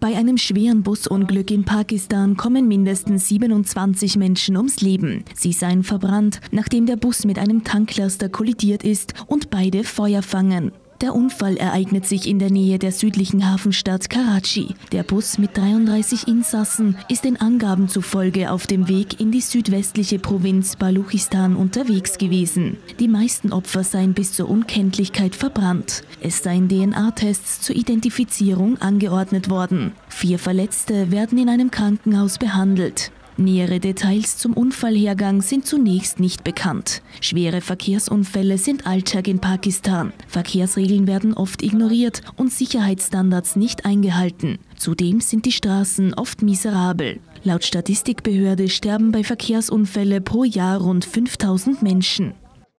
Bei einem schweren Busunglück in Pakistan kommen mindestens 27 Menschen ums Leben. Sie seien verbrannt, nachdem der Bus mit einem Tanklaster kollidiert ist und beide Feuer fangen. Der Unfall ereignet sich in der Nähe der südlichen Hafenstadt Karachi. Der Bus mit 33 Insassen ist den Angaben zufolge auf dem Weg in die südwestliche Provinz Baluchistan unterwegs gewesen. Die meisten Opfer seien bis zur Unkenntlichkeit verbrannt. Es seien DNA-Tests zur Identifizierung angeordnet worden. 4 Verletzte werden in einem Krankenhaus behandelt. Nähere Details zum Unfallhergang sind zunächst nicht bekannt. Schwere Verkehrsunfälle sind Alltag in Pakistan. Verkehrsregeln werden oft ignoriert und Sicherheitsstandards nicht eingehalten. Zudem sind die Straßen oft miserabel. Laut Statistikbehörde sterben bei Verkehrsunfällen pro Jahr rund 5000 Menschen.